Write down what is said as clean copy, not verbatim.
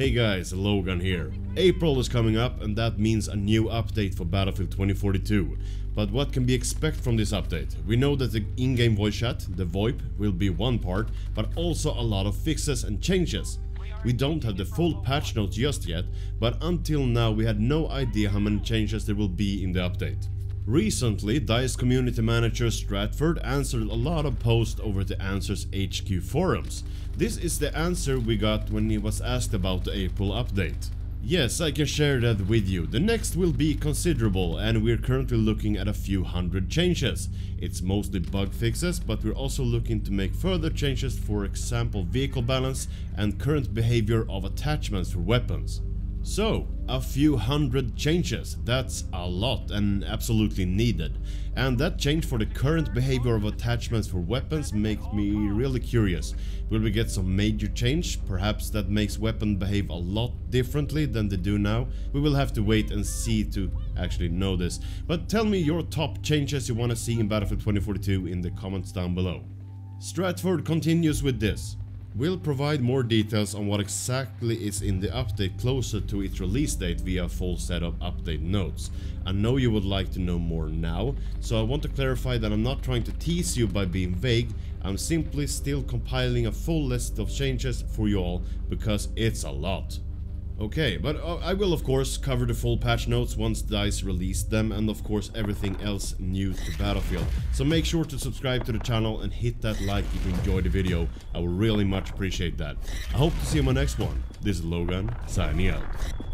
Hey guys, Logan here. April is coming up and that means a new update for Battlefield 2042. But what can we expect from this update? We know that the in-game voice chat, the VoIP, will be one part, but also a lot of fixes and changes. We don't have the full patch notes just yet, but until now we had no idea how many changes there will be in the update. Recently, DICE community manager Stratford answered a lot of posts over the Answers HQ forums. This is the answer we got when he was asked about the April update. Yes, I can share that with you. The next will be considerable and we're currently looking at a few hundred changes. It's mostly bug fixes, but we're also looking to make further changes, for example vehicle balance and current behavior of attachments for weapons. So, a few hundred changes, that's a lot and absolutely needed. And that change for the current behavior of attachments for weapons makes me really curious. Will we get some major change? Perhaps that makes weapons behave a lot differently than they do now? We will have to wait and see to actually know this. But tell me your top changes you want to see in Battlefield 2042 in the comments down below. Stratford continues with this. We'll provide more details on what exactly is in the update closer to its release date via a full set of update notes. I know you would like to know more now, so I want to clarify that I'm not trying to tease you by being vague. I'm simply still compiling a full list of changes for you all, because it's a lot. Okay, but I will of course cover the full patch notes once DICE released them, and of course everything else new to Battlefield. So make sure to subscribe to the channel and hit that like if you enjoyed the video. I would really much appreciate that. I hope to see you in my next one. This is Logan, signing out.